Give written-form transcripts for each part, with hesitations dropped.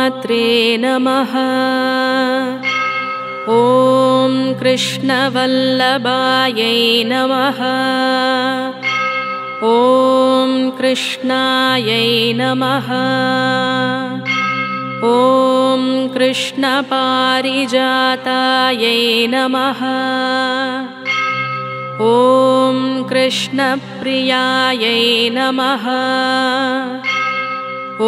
मात्रे नमः। ॐ कृष्णवल्लभायै नमः। ॐ कृष्णायै नमः। ॐ कृष्णपारिजातायै नमः। ॐ कृष्णप्रियायै नमः। ॐ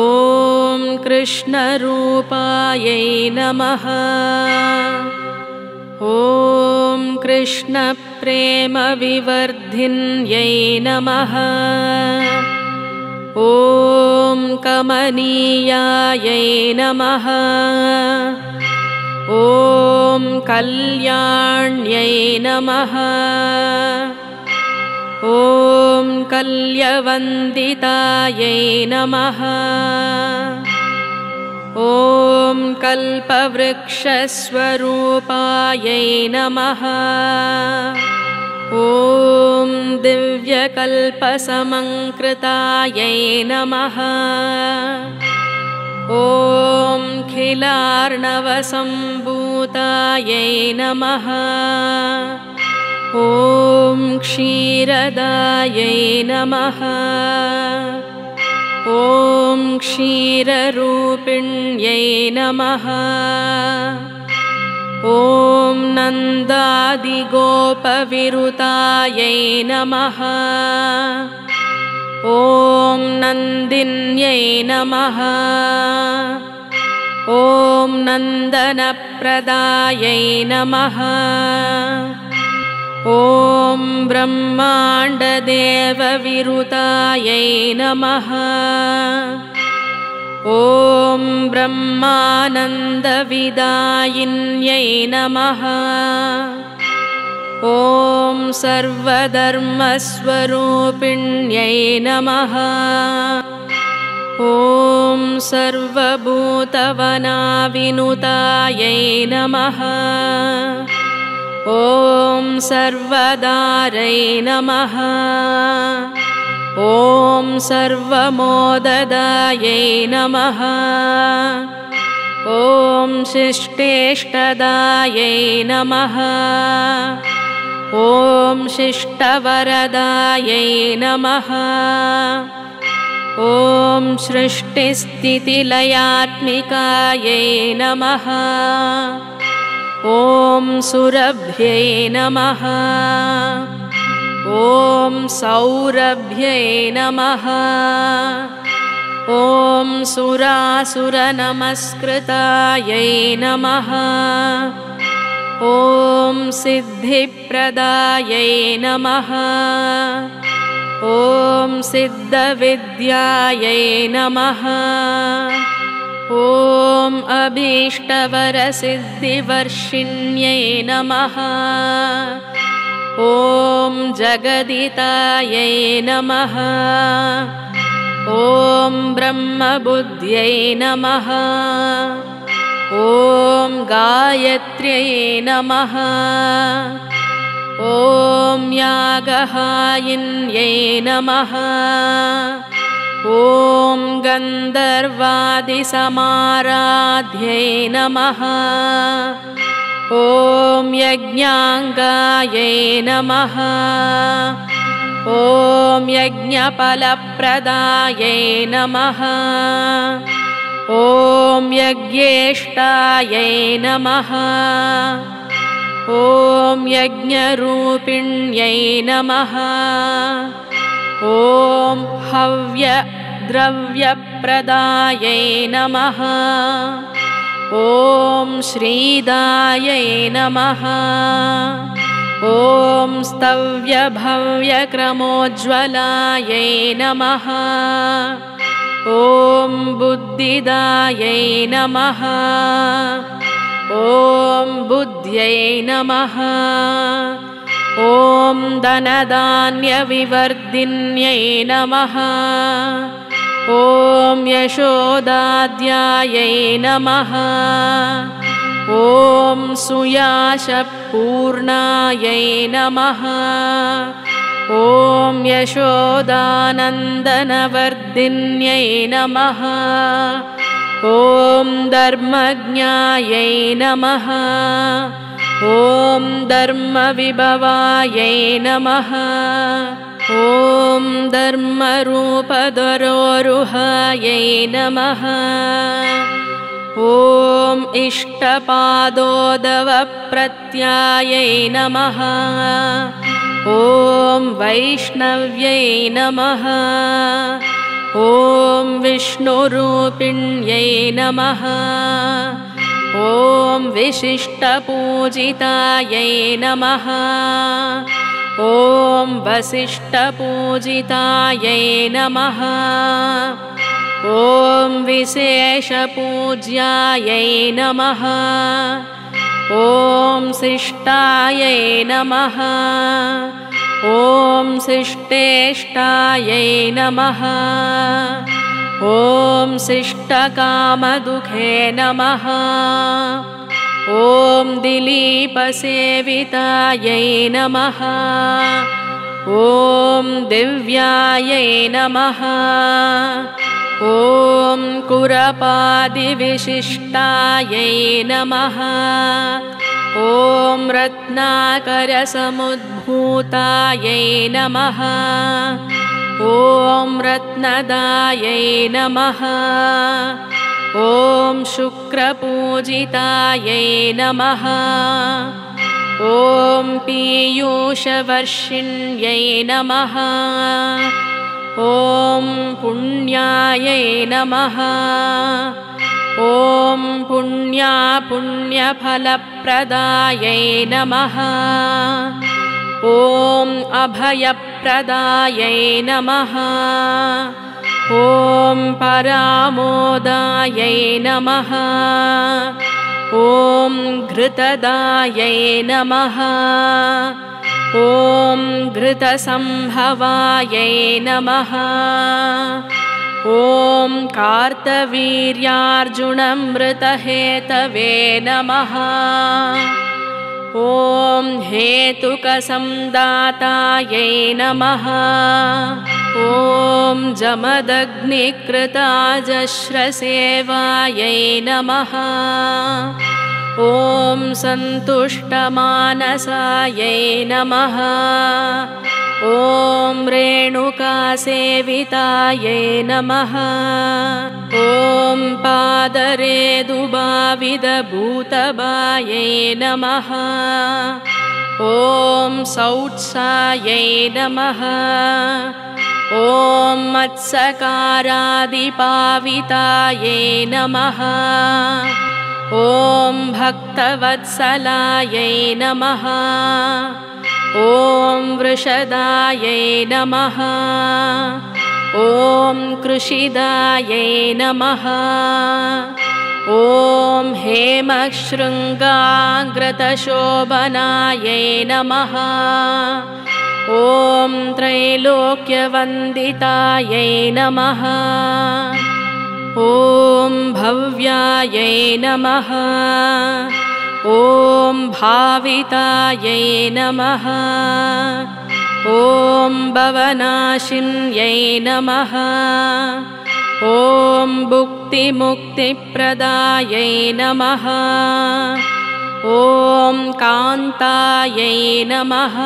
कृष्णरूपायै नमः। ॐ कृष्णप्रेमविवर्धिन्यै नमः। ॐ कमनीयायै नमः। ॐ कल्याण्यै नमः। ॐ कल्यवन्दितायै नमः। ॐ कल्पवृक्षस्वरूपायै नमः। ॐ दिव्यकल्पसमंकृतायै नमः। ॐ खिलार्णवसम्भूतायै नमः। ॐ क्षीरदायै नमः। ॐ क्षीररूपिण्यै नमः। ॐ नन्दादिगोपविरुतायै नमः। ॐ नन्दिन्यै नमः। ॐ नन्दनप्रदायै नमः। ॐ ब्रह्माण्डदेवविरुतायै नमः। ॐ ब्रह्मानन्दविदायिन्यै नमः। ॐ सर्वधर्मस्वरूपिण्यै नमः। ॐ सर्वभूतवनाविनुतायै नमः। ॐ सर्वदारै नमः। ॐ सर्वमोददायै नमः। ॐ शिष्टेष्टदायै नमः। ॐ शिष्टवरदायै नमः। ॐ सृष्टिस्थितिलयात्मिकायै नमः। ॐ सुरभ्यै नमः। ॐ सौरभ्यै नमः। ॐ सुरासुरनमस्कृतायै नमः। ॐ सिद्धिप्रदायै नमः। ॐ सिद्धविद्यायै नमः। ॐ अभीष्टवरसिद्धिवर्षिण्यै नमः। ॐ जगदितायै नमः। ॐ ब्रह्मबुद्ध्यै नमः। ॐ गायत्र्यै नमः। ॐ यागहायिन्यै नमः। ॐ गन्धर्वादिसमाराध्यै नमः। ॐ यज्ञाङ्गायै नमः। ॐ यज्ञफलप्रदायै नमः। ॐ यज्ञेष्टायै नमः। ॐ यज्ञरूपिण्यै नमः। ॐ हव्यद्रव्यप्रदायै नमः। ॐ श्रीदायै नमः। ॐ स्तव्यभव्यक्रमोज्ज्वलायै नमः। ॐ बुद्धिदायै नमः। ॐ बुद्ध्यै नमः। ॐ धनधान्यविवर्धिन्यै नमः। ॐ यशोदाद्यायै नमः। ॐ सुयाशपूर्णायै नमः। ॐ यशोदानन्दनवर्धिन्यै नमः। ॐ धर्मज्ञायै नमः। ॐ धर्मविभवायै नमः। ॐ धर्मरूपधरोरुहायै नमः। ॐ इष्टपादोदवप्रत्यायै नमः। ॐ वैष्णव्यै नमः। ॐ विष्णुरूपिण्यै नमः। ॐ विशिष्टपूजितायै नमः। ॐ वसिष्ठपूजितायै नमः। ॐ विशेषपूज्यायै नमः। ॐ शिष्टायै नमः। ॐ शिष्टेष्टायै नमः। ॐ शिष्टकामदुःखे नमः। ॐ दिलीपसेवितायै नमः। ॐ दिव्यायै नमः। ॐ कुरपादिविशिष्टायै नमः। ॐ रत्नाकरसमुद्भूतायै नमः। ॐ रत्नदायै नमः। ॐ शुक्रपूजितायै नमः। ॐ पीयूषवर्षिण्यै नमः। ॐ पुण्यायै नमः। ॐ पुण्यफलप्रदायै नमः। ॐ अभयप्रदायै नमः। ॐ परामोदायै नमः। ॐ घृतदायै नमः। ॐ घृतसंभवायै नमः। ॐ कार्तवीर्यार्जुनमृतहेतवे नमः। ॐ हेतुकसंदातायै नमः। ॐ जमदग्निकृताजश्रसेवायै नमः। ॐ सन्तुष्टमानसायै नमः। ॐ रेणुकासेवितायै नमः। ॐ पादरेदुभाविदभूतभायै नमः। ॐ सौत्सायै नमः। ॐ मत्सकारादिपावितायै नमः। ॐ भक्तवत्सलायै नमः। ॐ वृषदायै नमः। ॐ कृषिदायै नमः। ॐ हेमशृङ्गाग्रतशोभनायै नमः। ॐ त्रैलोक्यवन्दितायै नमः। ॐ भव्यायै नमः। ॐ भावितायै नमः। ॐ भवनाशिन्यै नमः। ॐ भुक्तिमुक्तिप्रदायै नमः। ॐ कान्तायै नमः।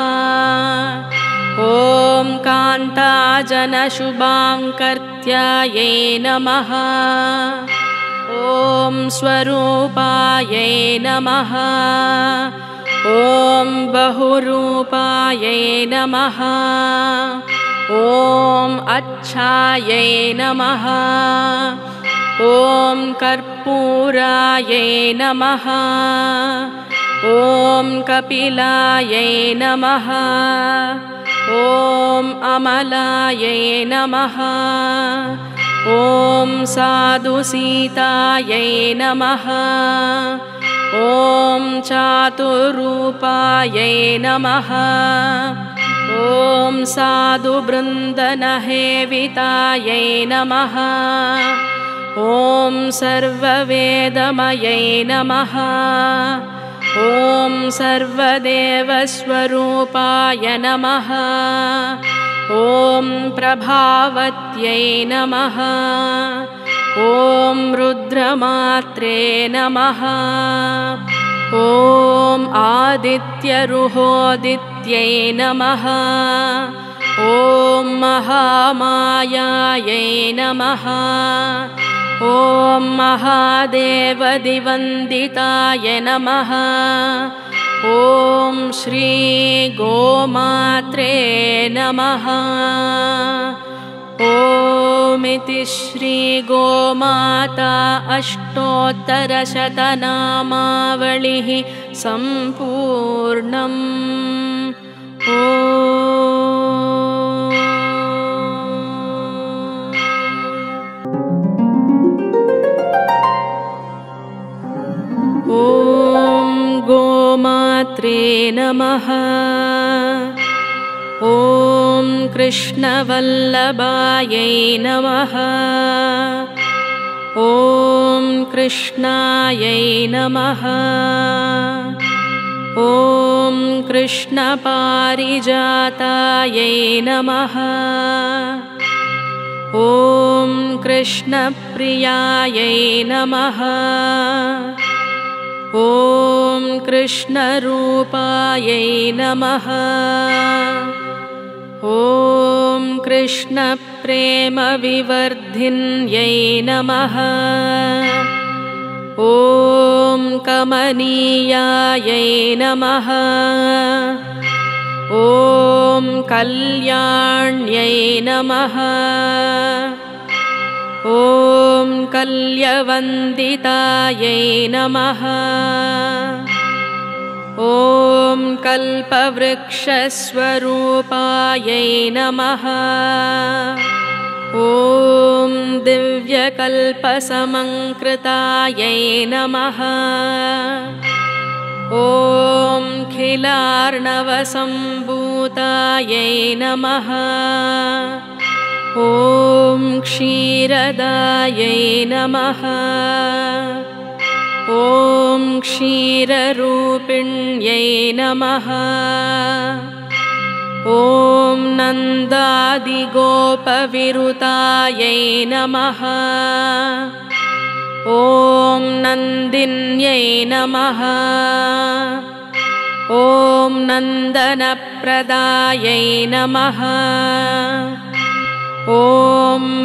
ॐ कान्ताजनशुभाङ्कर्त्यायै नमः। ॐ स्वरूपायै नमः। ॐ बहुरूपायै नमः। ॐ अच्छायै नमः। ॐ कर्पूरायै नमः। ॐ कपिलायै नमः। ॐ अमलायै नमः। ॐ साधुसीतायै नमः। ॐ चातुरूपायै नमः। ॐ साधुबृन्दनहेवितायै नमः। ॐ सर्ववेदमयै नमः। ॐ सर्वदेवस्वरूपाय नमः। ॐ प्रभावत्यै नमः। ॐ रुद्रमात्रे नमः। ॐ आदित्यरुहोदित्यै नमः। ॐ महामायायै नमः। ॐ महादेवदिवन्दिताय नमः। ॐ श्री गोमात्रे नमः। ॐ इति श्री गोमाता अष्टोत्तरशतनामावलिः सम्पूर्णम्। ॐ गोमात्रे नमः। ॐ कृष्णवल्लभायै नमः। ॐ कृष्णायै नमः। ॐ कृष्णपारिजातायै नमः। ॐ कृष्णप्रियायै नमः। ॐ कृष्णरूपायै नमः। ॐ कृष्णप्रेमविवर्धिन्यै नमः। ॐ कमनीयायै नमः। ॐ कल्याण्यै नमः। ॐ कल्यवन्दितायै नमः। ॐ कल्पवृक्षस्वरूपायै नमः। ॐ दिव्यकल्पसमंकृतायै नमः। ॐ खिलार्णवसम्भूतायै नमः। ॐ क्षीरदायै नमः। ॐ क्षीररूपिण्यै नमः। ॐ नन्दादिगोपविरुतायै नमः। ॐ नन्दिन्यै नमः। ॐ नन्दनप्रदायै नमः। ॐ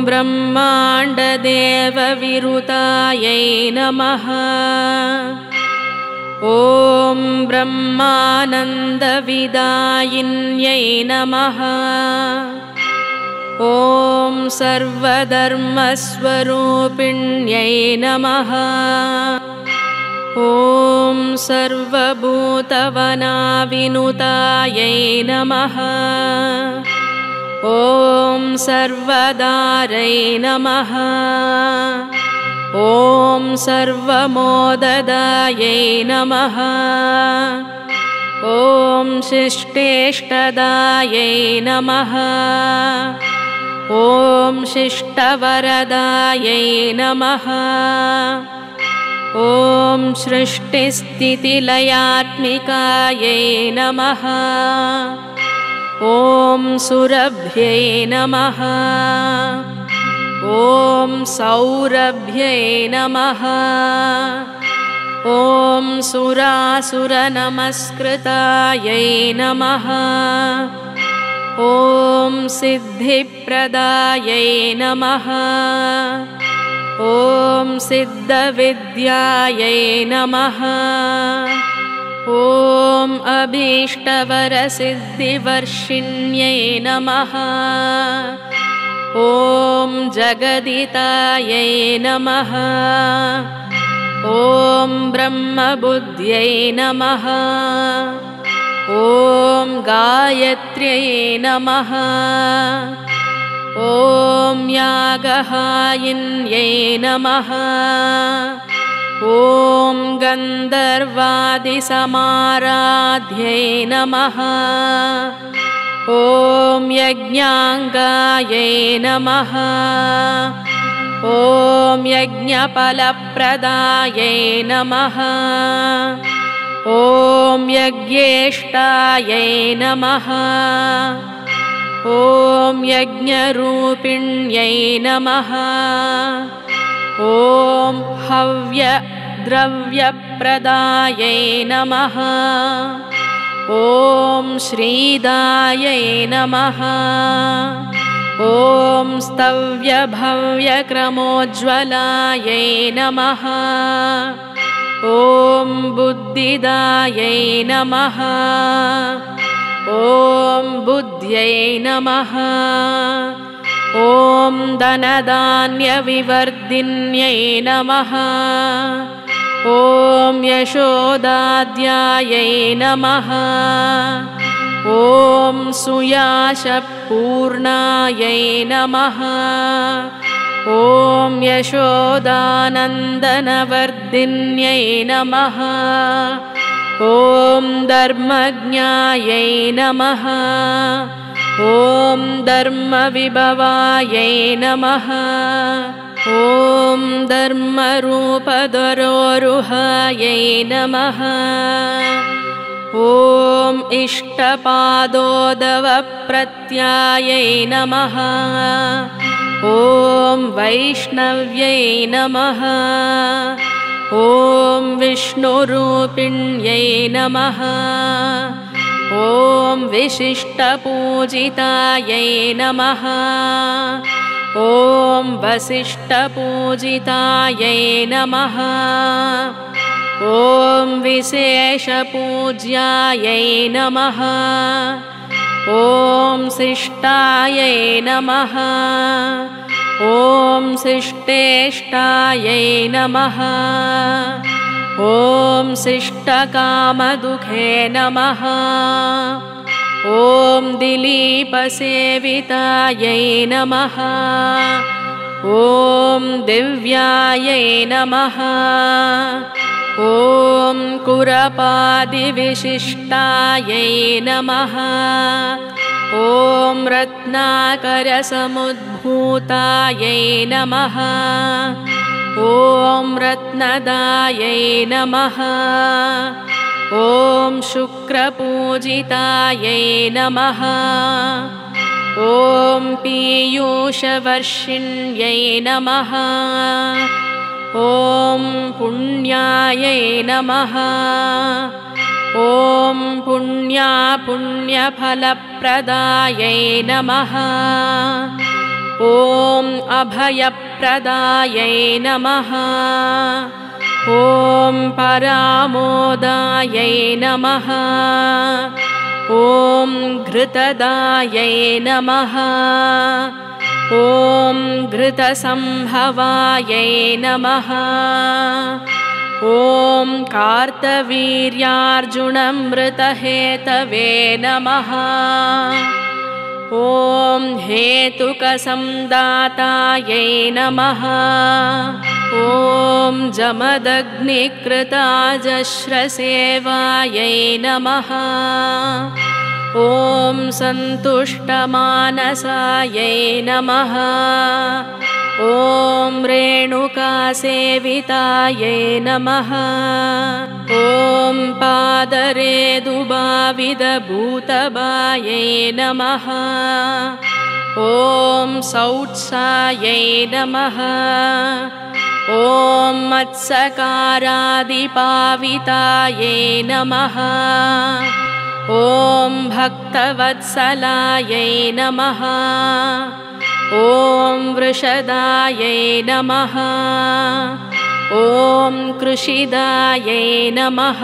ब्रह्माण्डदेवविरुतायै नमः। ॐ ब्रह्मानन्दविदायिन्यै नमः। ॐ सर्वधर्मस्वरूपिण्यै नमः। ॐ सर्वभूतवनाविनुतायै नमः। ॐ सर्वदारै नमः। ॐ सर्वमोददायै नमः। ॐ शिष्टेष्टदायै नमः। ॐ शिष्टवरदायै नमः। ॐ सृष्टिस्थितिलयात्मिकायै नमः। ॐ सुरभ्यै नमः। ॐ सौरभ्यै नमः। ॐ सुरासुरनमस्कृतायै नमः। ॐ सिद्धिप्रदायै नमः। ॐ सिद्धविद्यायै नमः। ॐ अभीष्टवरसिद्धिवर्षिण्यै नमः। ॐ जगदितायै नमः। ॐ ब्रह्मबुद्ध्यै नमः। ॐ गायत्र्यै नमः। ॐ यागहायिन्यै नमः। ॐ गन्धर्वादिसमाराध्यै नमः। ॐ यज्ञाङ्गायै नमः। ॐ यज्ञफलप्रदायै नमः। ॐ यज्ञेष्टायै नमः। ॐ यज्ञरूपिण्यै नमः। ॐ हव्य द्रव्य प्रदायै नमः। ॐ श्रीदायै नमः। ॐ स्तव्य भव्य क्रमोज्ज्वलायै नमः। ॐ बुद्धिदायै नमः। ॐ बुद्ध्यै नमः। ॐ धनधान्यविवर्धिन्यै नमः। ॐ यशोदाद्यायै नमः। ॐ सुयाशपूर्णायै नमः। ॐ यशोदानन्दनवर्धिन्यै नमः। ॐ धर्मज्ञायै नमः। ॐ धर्मविभवायै नमः। ॐ धर्मरूपधरोरुहायै नमः। ॐ इष्टपादोदवप्रत्यायै नमः। ॐ वैष्णव्यै नमः। ॐ विष्णुरूपिण्यै नमः। ॐ विशिष्टपूजितायै नमः। ॐ वसिष्ठपूजितायै नमः। ॐ विशेषपूज्यायै नमः। ॐ शिष्टायै नमः। ॐ शिष्टेष्टायै नमः। ॐ शिष्टकामदुःखे नमः। ॐ दिलीपसेवितायै नमः। ॐ दिव्यायै नमः। ॐ कुरपादिविशिष्टायै नमः। ॐ रत्नाकरसमुद्भूतायै नमः। ॐ रत्नदायै नमः। ॐ शुक्रपूजितायै नमः। ॐ पीयूषवर्षिण्यै नमः। ॐ पुण्यायै नमः। ॐ पुण्यफलप्रदायै नमः। ॐ अभयप्रदायै नमः। ॐ परामोदायै नमः। ॐ घृतदायै नमः। ॐ घृतसंभवायै नमः। ॐ कार्तवीर्यार्जुनमृतहेतवे नमः। ॐ हेतुकसंदातायै नमः। ॐ जमदग्निकृताजश्रसेवायै नमः। ॐ सन्तुष्टमानसायै नमः। ॐ रेणुकासेवितायै नमः। ॐ पादरेदुभाविदभूतभायै नमः। ॐ सौत्सायै नमः। ॐ मत्सकारादिपावितायै नमः। ॐ भक्तवत्सलायै नमः। ॐ वृषदायै नमः। ॐ कृषिदायै नमः।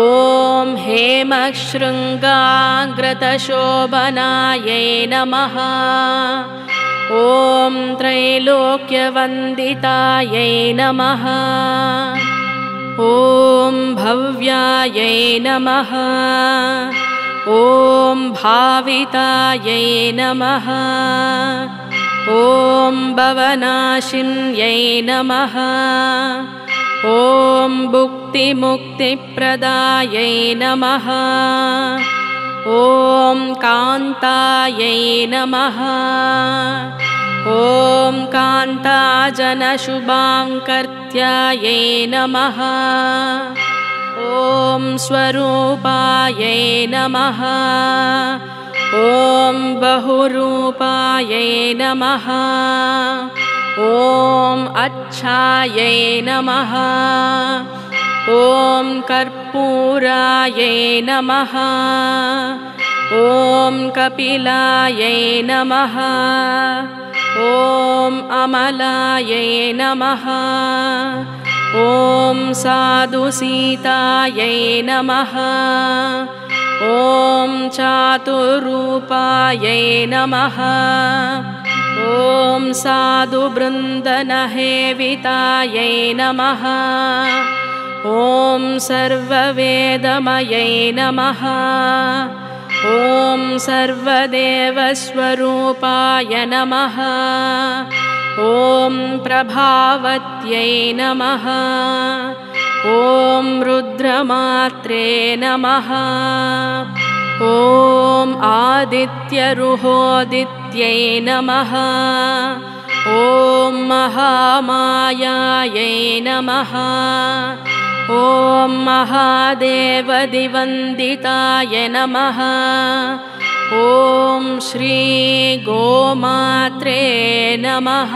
ॐ हेमशृङ्गाग्रतशोभनायै नमः। ॐ त्रैलोक्यवन्दितायै नमः। ॐ भव्यायै नमः। ॐ भावितायै नमः। ॐ भवनाशिन्यै नमः। ॐ भुक्तिमुक्तिप्रदायै नमः। ॐ कान्तायै नमः। ॐ कान्ताजनशुभाङ्कर्त्यायै नमः। ॐ स्वरूपायै नमः। ॐ बहुरूपायै नमः। ॐ अच्छायै नमः। ॐ कर्पूरायै नमः। ॐ कपिलायै नमः। ॐ अमलायै नमः। ॐ साधुसीतायै नमः। ॐ चातुर्रूपायै नमः। ॐ साधुबृन्दनहेवितायै नमः। ॐ सर्ववेदमयै नमः। ॐ सर्वदेवस्वरूपाय नमः। ॐ प्रभावत्यै नमः। ॐ रुद्रमात्रे नमः। ॐ आदित्यरुहोदित्यै नमः। ॐ महामायायै नमः। ॐ महादेवदिवन्दिताय नमः। ॐ श्री गोमात्रे नमः।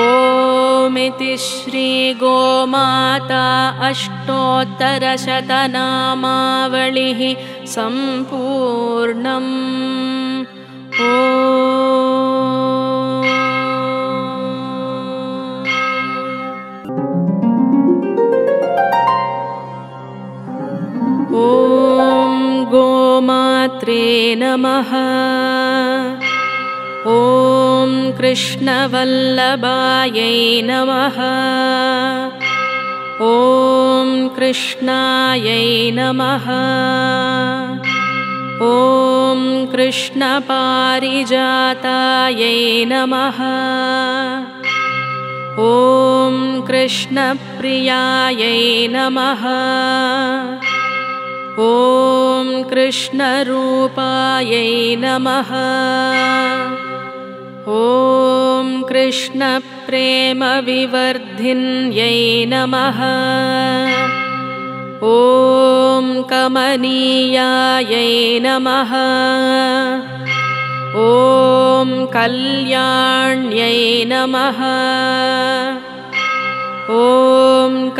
ॐ इति श्री गोमाता अष्टोत्तरशतनामावलिः सम्पूर्णम्। ॐ गोमात्रे नमः। ॐ कृष्णवल्लभायै नमः। ॐ कृष्णायै नमः। ॐ कृष्णपारिजातायै नमः। ॐ कृष्णप्रियायै नमः। ॐ कृष्णरूपायै नमः। ॐ कृष्णप्रेमविवर्धिन्यै नमः। ॐ कमनीयायै नमः। ॐ कल्याण्यै नमः। ॐ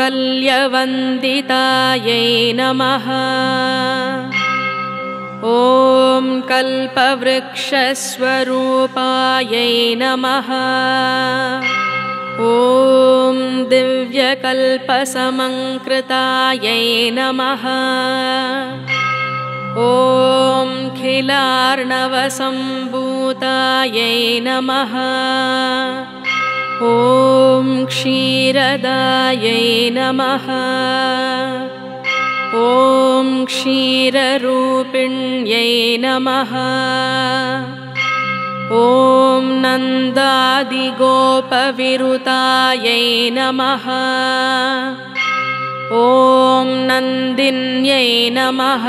कल्यवन्दितायै नमः। ॐ कल्पवृक्षस्वरूपायै नमः। ॐ दिव्यकल्पसमंकृतायै नमः। ॐ खिलार्णवसम्भूतायै नमः। ॐ क्षीरदायै नमः। ॐ क्षीररूपिण्यै नमः। ॐ नन्दादिगोपविरुतायै नमः। ॐ नन्दिन्यै नमः।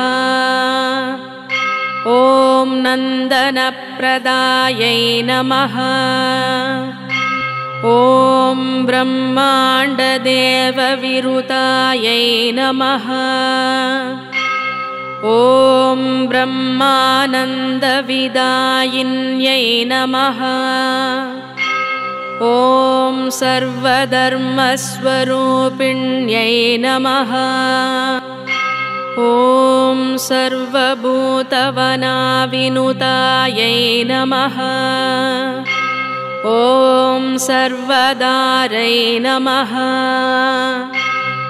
ॐ नन्दनप्रदायै नमः। ॐ ब्रह्माण्डदेवविरुतायै नमः। ॐ ब्रह्मानन्दविदायिन्यै नमः। ॐ सर्वधर्मस्वरूपिण्यै नमः। ॐ सर्वभूतवनाविनुतायै नमः। ॐ सर्वदारै नमः।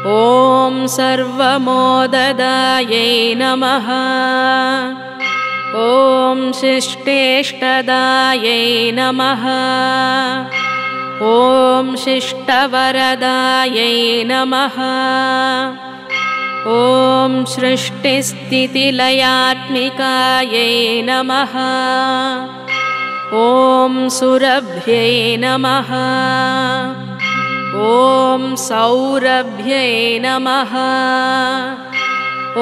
ॐ सर्वमोददायै नमः। ॐ शिष्टेष्टदायै नमः। ॐ शिष्टवरदायै नमः। ॐ सृष्टिस्थितिलयात्मिकायै नमः। ॐ सुरभ्यै नमः। ॐ सौरभ्यै नमः।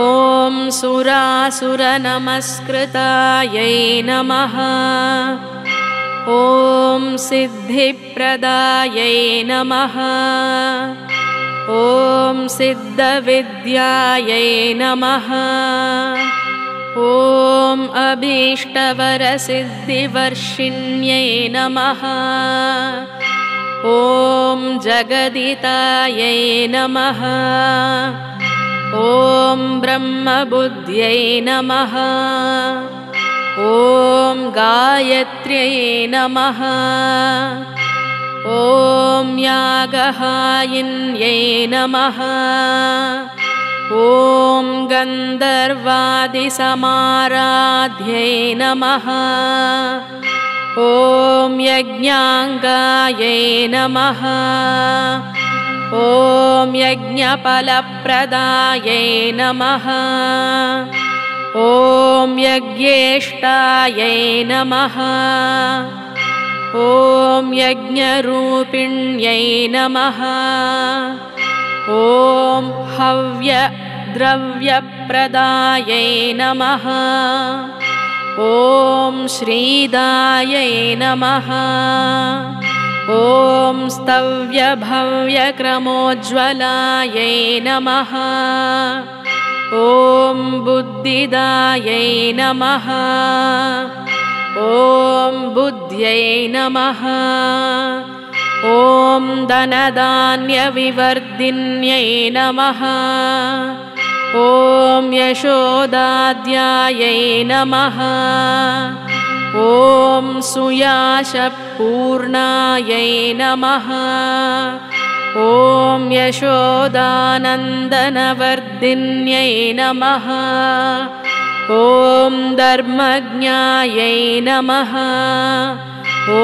ॐ सुरासुरनमस्कृतायै नमः। ॐ सिद्धिप्रदायै नमः। ॐ सिद्धविद्यायै नमः। ॐ अभीष्टवरसिद्धिवर्षिण्यै नमः। ॐ जगदितायै नमः। ॐ ब्रह्मबुद्ध्यै नमः। ॐ गायत्र्यै नमः। ॐ यागहायिन्यै नमः। ॐ गन्धर्वादिसमाराध्यै नमः। ॐ यज्ञाङ्गायै नमः। ॐ यज्ञफलप्रदायै नमः। ॐ यज्ञेष्टायै नमः। ॐ यज्ञरूपिण्यै नमः। ॐ हव्यद्रव्यप्रदायै नमः। ॐ श्रीदायै नमः। ॐ स्तव्यभव्यक्रमोज्ज्वलायै नमः। ॐ बुद्धिदायै नमः। ॐ बुद्ध्यै नमः। ॐ धनधान्यविवर्धिन्यै नमः। ॐ यशोदाद्यायै नमः। ॐ सुयाशपूर्णायै नमः। ॐ यशोदानन्दनवर्धिन्यै नमः। ॐ धर्मज्ञायै नमः। ॐ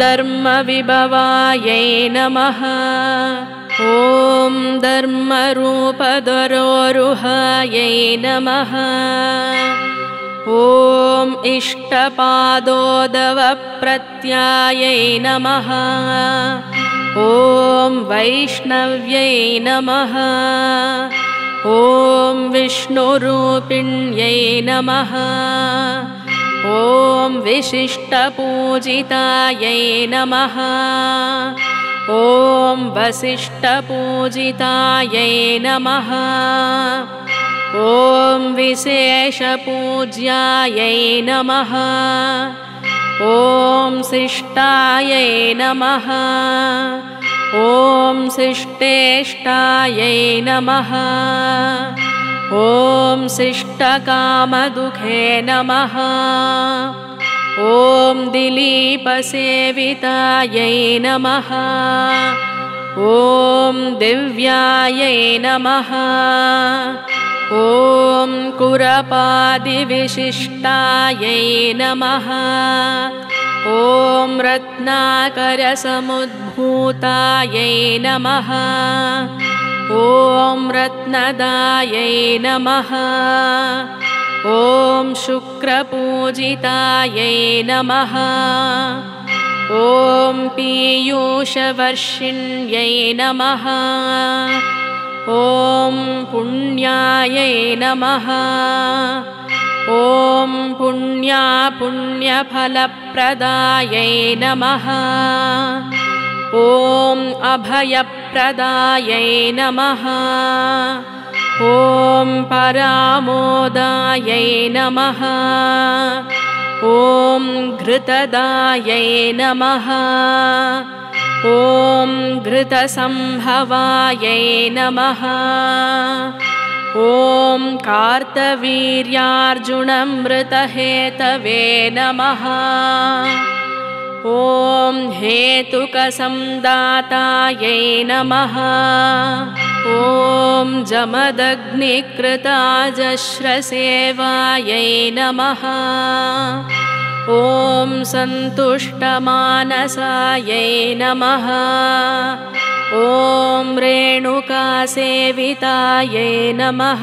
धर्मविभवायै नमः। ॐ धर्मरूपधरोरुहायै नमः। ॐ इष्टपादोदवप्रत्यायै नमः। ॐ वैष्णव्यै नमः। ॐ विष्णुरूपिण्यै नमः। ॐ विशिष्टपूजितायै नमः। ॐ वसिष्ठपूजितायै नमः। ॐ विशेषपूज्यायै नमः। ॐ शिष्टायै नमः। ॐ शिष्टेष्टायै नमः। ॐ शिष्टकामदुःखे नमः। ॐ दिलीपसेवितायै नमः। ॐ दिव्यायै नमः। ॐ कुरपादिविशिष्टायै नमः। ॐ रत्नाकरसमुद्भूतायै नमः। ॐ रत्नदायै नमः। ॐ शुक्रपूजितायै नमः। ॐ पीयूषवर्षिण्यै नमः। ॐ पुण्यायै नमः। ॐ पुण्यफलप्रदायै नमः। ॐ अभयप्रदायै नमः। ॐ परामोदायै नमः। ॐ घृतदायै नमः। ॐ घृतसंभवायै नमः। ॐ कार्तवीर्यार्जुनमृतहेतवे नमः। ॐ हेतुकसंदातायै नमः। ॐ जमदग्निकृताजश्रसेवायै नमः। ॐ सन्तुष्टमानसायै नमः। ॐ रेणुकासेवितायै नमः।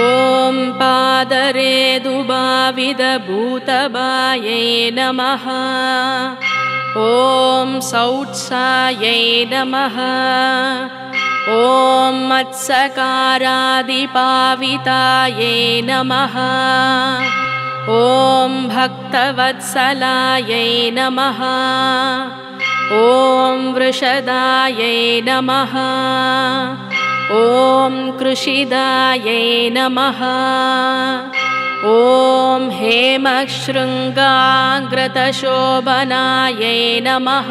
ॐ पादरेदुभाविदभूतभायै नमः। ॐ सौत्सायै नमः। ॐ मत्सकारादिपावितायै नमः। ॐ भक्तवत्सलायै नमः। ॐ वृषदायै नमः। ॐ कृषिदायै नमः। ॐ हेमशृङ्गाग्रतशोभनायै नमः।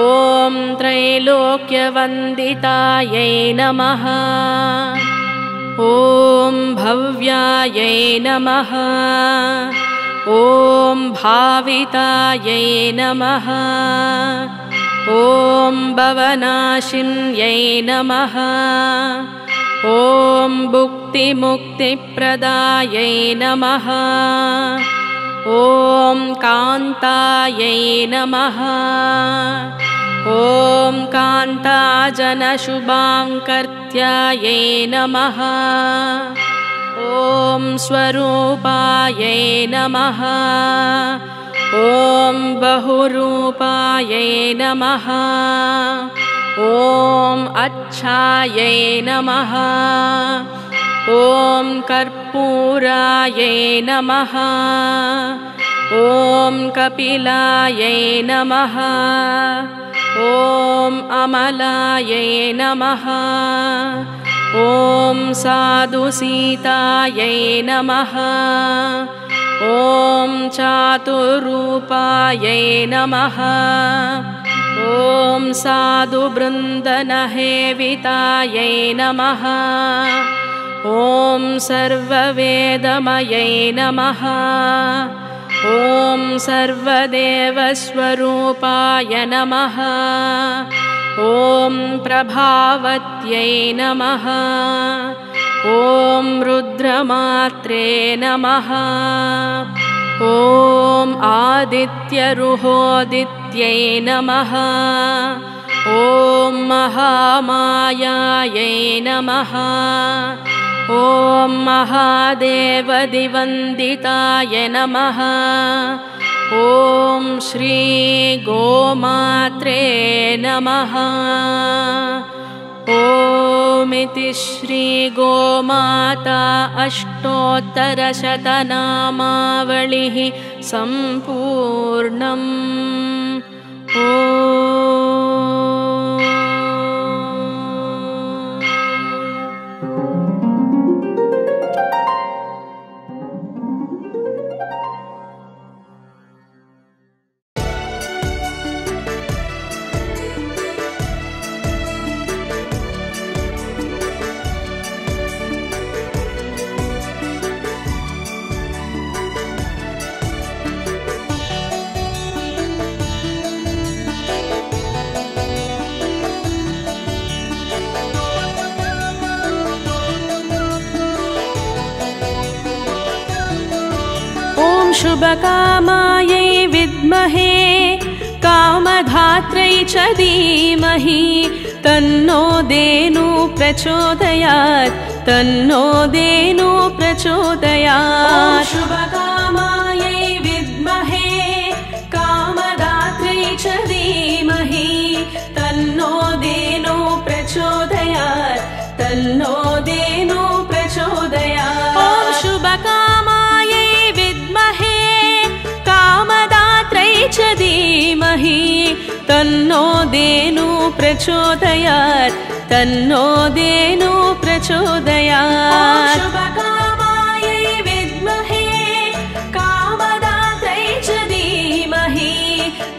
ॐ त्रैलोक्यवन्दितायै नमः। ॐ भव्यायै नमः। ॐ भावितायै नमः। ॐ भवनाशिन्यै नमः। ॐ भुक्तिमुक्तिप्रदायै नमः। ॐ कान्तायै नमः। ॐ कान्ताजनशुभाङ्कर्त्यायै नमः। ॐ स्वरूपायै नमः। ॐ बहुरूपायै नमः। ॐ अच्छायै नमः। ॐ कर्पूरायै नमः। ॐ कपिलायै नमः। ॐ अमलायै नमः। ॐ साधुसीतायै नमः। ॐ चातुरूपायै नमः। ॐ साधुबृन्दनहेवितायै नमः। ॐ सर्ववेदमयै नमः। ॐ सर्वदेवस्वरूपाय नमः। ॐ प्रभावत्यै नमः। ॐ रुद्रमात्रे नमः। ॐ आदित्यरुहोदित्यै नमः। ॐ महामायायै नमः। ॐ महादेवदिवन्दिताय नमः। ॐ श्री गोमात्रे नमः। ॐ इति श्री गोमाता अष्टोत्तरशतनामावलिः सम्पूर्णम्। शुभकामायै विद्महे कामधात्रै च धीमहि। तन्नो धेनु प्रचोदयात्। तन्नो धेनु प्रचोदयात्। शुभकामायै विद्महे कामधात्रै च धीमहि। तन्नो धेनु प्रचोदयात्। तन्नो धेनु प्रचोदयात्। ॐ शुभकामायै विद्महे धीमहि। तन्नो धेनु प्रचोदयात्। तन्नो धेनु प्रचोदयात्। शुभकामायै विद्महे कामदात्रै च धीमहि।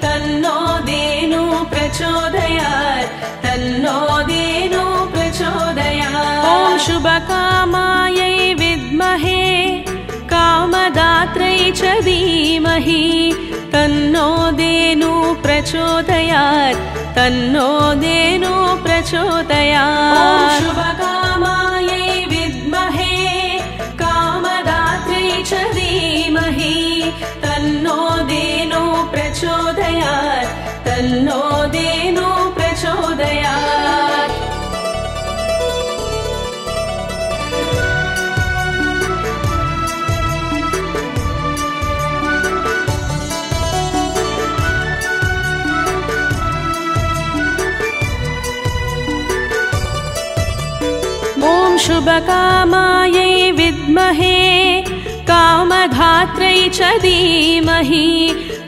तन्नो धेनु प्रचोदयात्। तन्नो धेनु प्रचोदयात्। ॐ शुभकामायै विद्महे कामदात्रै च धीमहि। तन्नो धेनु प्रचोदयात्। तन्नो धेनु प्रचोदयात्। शुभकामायै विद्महे कामदात्रै च धीमहि। तन्नो धेनु प्रचोदयात्। तन्नो धेनु प्रचोदयात्। शुभकामायै विद्महे कामधात्रै च धीमहि।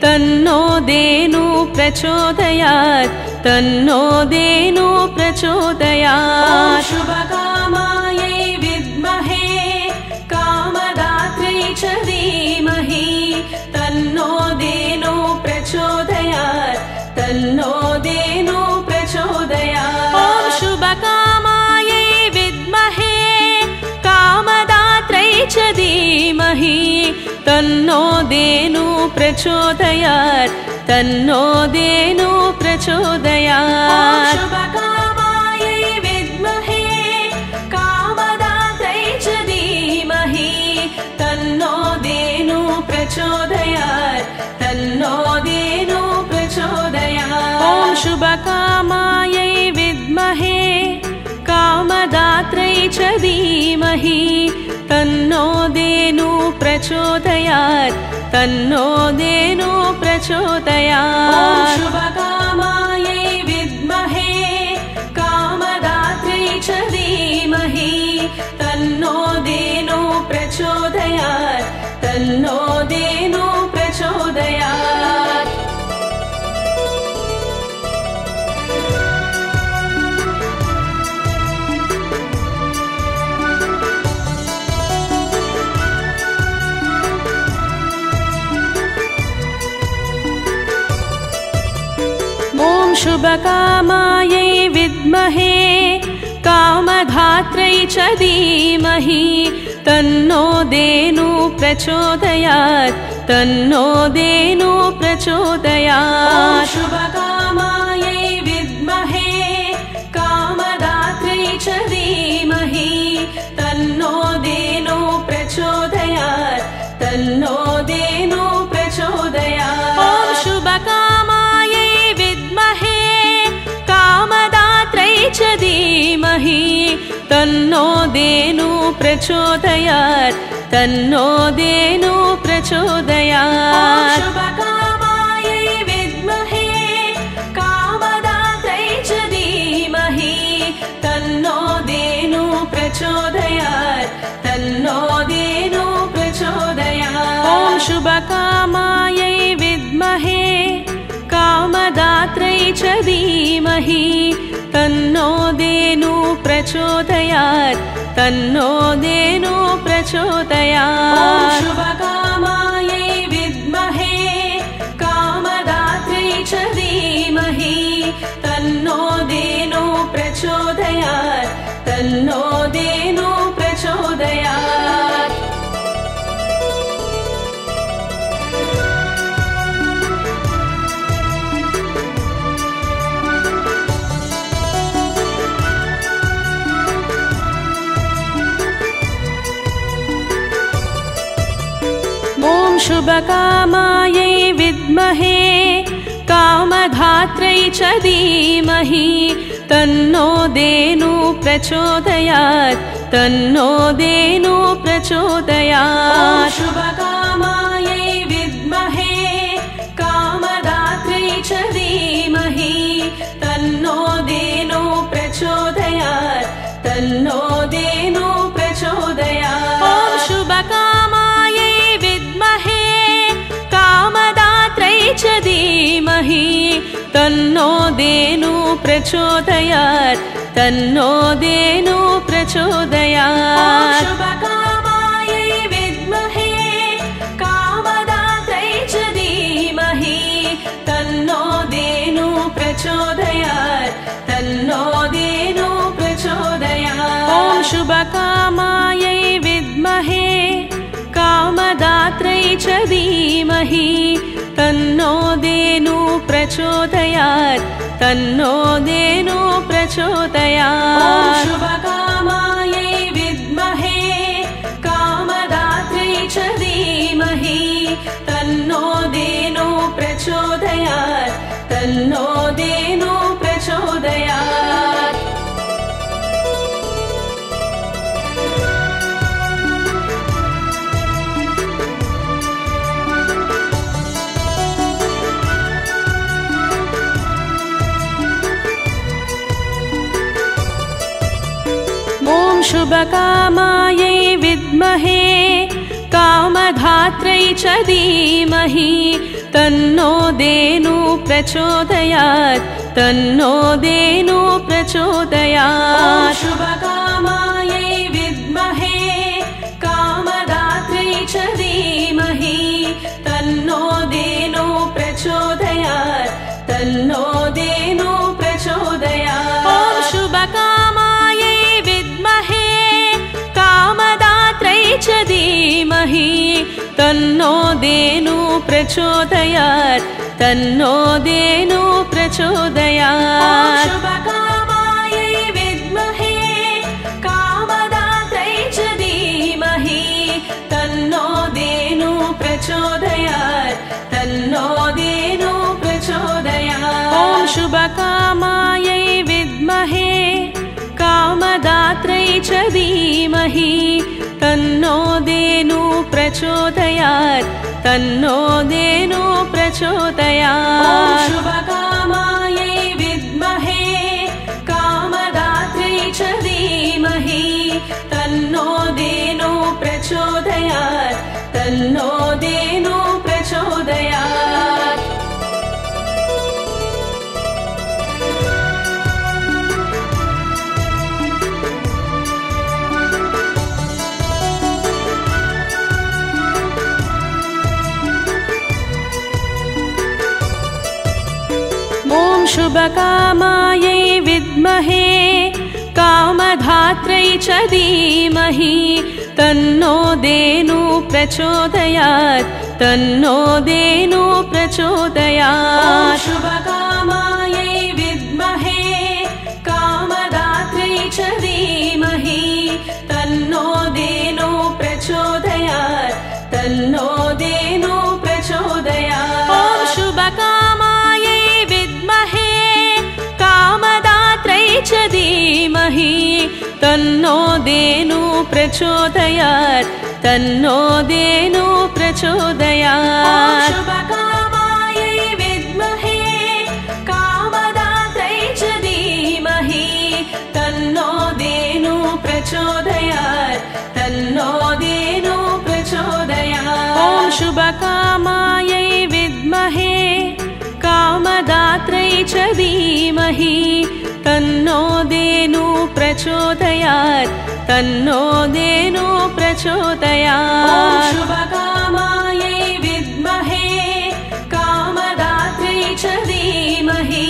तन्नो धेनु प्रचोदयात्। तन्नो देनो प्रचोदयात्। शुभकामायै विद्महे कामदात्रे च धीमहि तन्नो देनो प्रचोदयात् तन्नो देनो प्रचोदयात्। ॐ शुभकामायै विद्महे कामदात्रे च धीमहि तन्नो देनो प्रचोदयात् तन्नो देनो प्रचोदयात्। शुभकामायै विद्महे कामदात्रे च धीमहि तन्नो देनो प्रचोदयात् तन्नो देनो प्रचोदयात्। ॐ शुभकामायै विद्महे कामदात्रे च धीमहि तन्नो देनो प्रचोदयात् तन्नो देनो प्रचोदयात्। शुभकामायै विद्महे कामदात्रे च धीमहि तन्नो देनो प्रचोदयात् तन्नो देनो प्रचोदयात्। शुभकामायै विद्महे कामधात्रै च धीमहि तन्नो देनो प्रचोदयात् तन्नो देनो प्रचोदयात्। शुभकामायै विद्महे कामदात्रै च धीमहि तन्नो देनो प्रचोदयात् तन्नो देनो प्रचोदयात्। ॐ शुभकामायै विद्महे च धीमहि तन्नो देनो प्रचोदयात् तन्नो देनो प्रचोदयात्। शुभकामायै विद्महे कामदात्रे च धीमहि तन्नो देनो प्रचोदयात् तन्नो देनो प्रचोदयात्। ॐ शुभकामायै विद्महे कामदात्रे च धीमहि तन्नो देनो प्रचोदयात् तन्नो देनो प्रचोदयात्। शुभकामायै विद्महे कामदात्रे च धीमहि तन्नो देनो प्रचोदयात् तन्नो देनो प्रचोदयात्। शुभकामायै विद्महे कामधात्रै च धीमहि तन्नो देनो प्रचोदयात् तन्नो देनो प्रचोदयात्। शुभकामायै विद्महे कामदात्रै च धीमहि तन्नो देनो प्रचोदयात् तन्नो देनो प्रचोदयात्। ॐ शुभकामायै विद्महे कामदात्रै च धीमहि तन्नो देनो प्रचोदयात् तन्नो देनो प्रचोदयात्। शुभकामायै विद्महे कामदात्रै च धीमहि तन्नो देनो प्रचोदयात् तन्नो देनो प्रचोदयात्। ॐ शुभकामायै विद्महे कामदात्रै च धीमहि तन्नो देनो प्रचोदयात् तन्नो देनो प्रचोदयात्। शुभकामायै विद्महे कामदात्रे च धीमहि तन्नो देनो प्रचोदयात् तन्नो देनो प्रचोदयात्। शुभकामायै विद्महे कामधात्रै च धीमहि तन्नो देनो प्रचोदयात् तन्नो देनो प्रचोदयात्। शुभकामायै विद्महे कामदात्रे च धीमहि तन्नो देनो प्रचोदयात् तन्नो देनो प्रचोदयात्। ॐ शुभकामायै विद्महे कामदात्रे च धीमहि तन्नो देनो प्रचोदयात् तन्नो देनो प्रचोदयात्। शुभकामायै विद्महे कामदात्रे च धीमहि तन्नो देनो प्रचोदयात् तन्नो देनो प्रचोदयात्। ॐ शुभकामायै विद्महे कामदात्रे च धीमहि तन्नो देनो प्रचोदयात् तन्नो देनो प्रचोदयात्। शुभकामायै विद्महे कामदात्रे च धीमहि तन्नो देनो प्रचोदयात् तन्नो देनो प्रचोदयात्। शुभकामायै विद्महे कामधात्रै च धीमहि तन्नो देनो प्रचोदयात् तन्नो देनो प्रचोदयात्। शुभकामायै विद्महे कामदात्रै च धीमहि तन्नो देनो प्रचोदयात् तन्नो देनो प्रचोदयात्। ॐ शुभकामायै विद्महे च धीमहि तन्नो देनो प्रचोदयात् तन्नो देनो प्रचोदयात्। शुभकामायै विद्महे कामदात्रे च धीमहि तन्नो देनो प्रचोदयात् तन्नो देनो प्रचोदयात्। ॐ शुभकामायै विद्महे कामदात्रे च धीमहि तन्नो देनो प्रचोदयात् तन्नो देनो प्रचोदयात्। शुभकामायै विद्महे कामदात्रे च धीमहि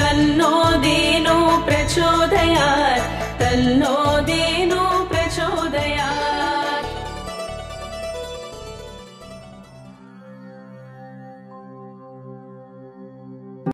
तन्नो देनो प्रचोदयात् तन्नो देनो